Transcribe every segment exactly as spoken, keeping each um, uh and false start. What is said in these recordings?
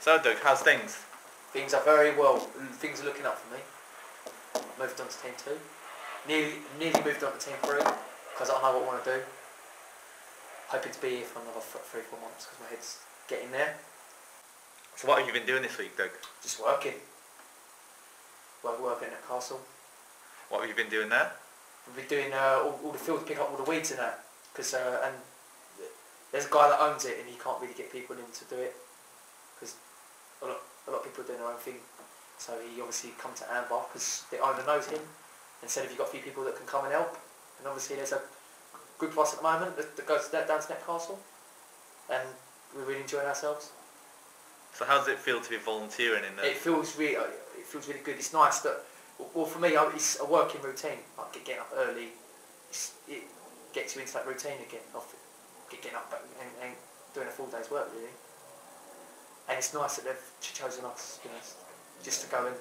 So Doug, how's things? Things are very well. Things are looking up for me. I've moved on to team two. Nearly, nearly moved on to team three because I know what I want to do. Hoping to be here for another three, four months because my head's getting there. So what have you been doing this week, Doug? Just working. Work, working at Castle. What have you been doing there? We've been doing uh, all, all the fields, pick up all the weeds and that. Cause, uh, and there's a guy that owns it and he can't really get people in to do it. Because a lot, a lot of people are doing their own thing. So he obviously come to Amber because the owner knows him. And said, have you got a few people that can come and help? And obviously there's a group of us at the moment that, that goes down to Knepp Castle. And we're really enjoying ourselves. So how does it feel to be volunteering in there? It feels really, it feels really good. It's nice that, well for me, it's a working routine. Like getting up early, it gets you into that routine again. Of getting up and, and doing a full day's work really. And it's nice that they've chosen us, you know, just to go and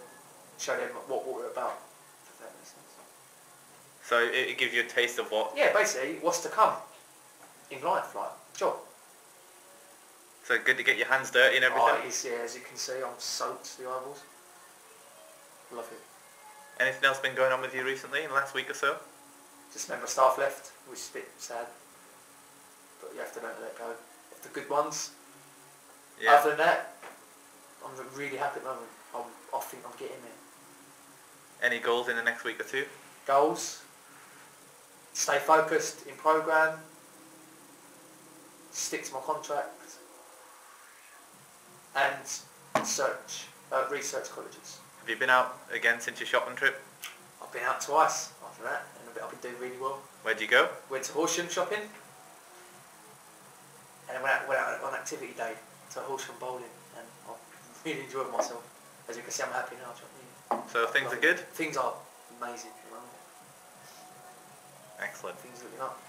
show them what, what we're about. If that makes sense. So it gives you a taste of what? Yeah, basically what's to come in life, like job. So good to get your hands dirty and everything? Oh, it is, yeah, as you can see, I'm soaked to the eyeballs. Love it. Anything else been going on with you recently, in the last week or so? Just a member of staff left, which is a bit sad. But you have to learn to let go of the good ones. Yeah. Other than that, I'm really happy at the moment. I'm, I think I'm getting there. Any goals in the next week or two? Goals. Stay focused in programme. Stick to my contract. And search, uh, research colleges. Have you been out again since your shopping trip? I've been out twice after that, and I've been doing really well. Where'd you go? Went to Horsham shopping, and I went out, went out on activity day to Horsham bowling, and I've really enjoyed myself. As you can see, I'm happy now. Really. So things are good? Things are amazing. Excellent. Things are looking up.